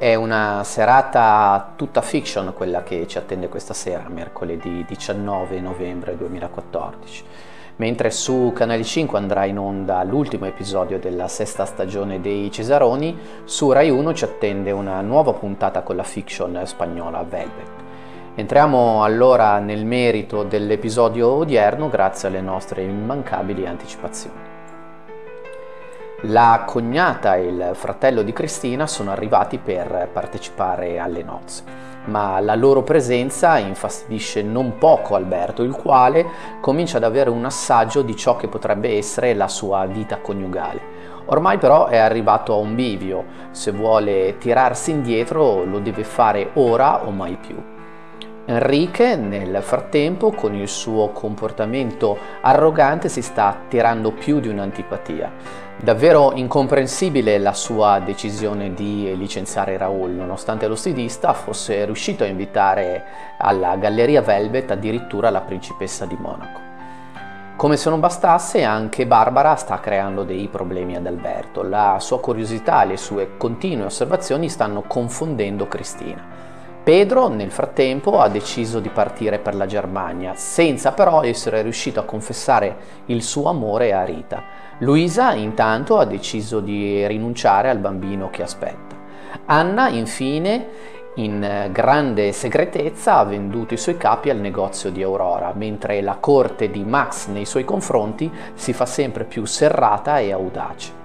È una serata tutta fiction quella che ci attende questa sera, mercoledì 19 novembre 2014. Mentre su Canale 5 andrà in onda l'ultimo episodio della sesta stagione dei Cesaroni, su RAI Uno ci attende una nuova puntata con la fiction spagnola Velvet. Entriamo allora nel merito dell'episodio odierno grazie alle nostre immancabili anticipazioni. La cognata e il fratello di Cristina sono arrivati per partecipare alle nozze, ma la loro presenza infastidisce non poco Alberto, il quale comincia ad avere un assaggio di ciò che potrebbe essere la sua vita coniugale. Ormai però è arrivato a un bivio, se vuole tirarsi indietro lo deve fare ora o mai più. Enrique, nel frattempo, con il suo comportamento arrogante si sta attirando più di un'antipatia. Davvero incomprensibile la sua decisione di licenziare Raul, nonostante lo stilista fosse riuscito a invitare alla Galleria Velvet addirittura la principessa di Monaco. Come se non bastasse, anche Barbara sta creando dei problemi ad Alberto. La sua curiosità e le sue continue osservazioni stanno confondendo Cristina. Pedro, nel frattempo, ha deciso di partire per la Germania, senza però essere riuscito a confessare il suo amore a Rita. Luisa, intanto, ha deciso di rinunciare al bambino che aspetta. Anna, infine, in grande segretezza, ha venduto i suoi capi al negozio di Aurora, mentre la corte di Max nei suoi confronti si fa sempre più serrata e audace.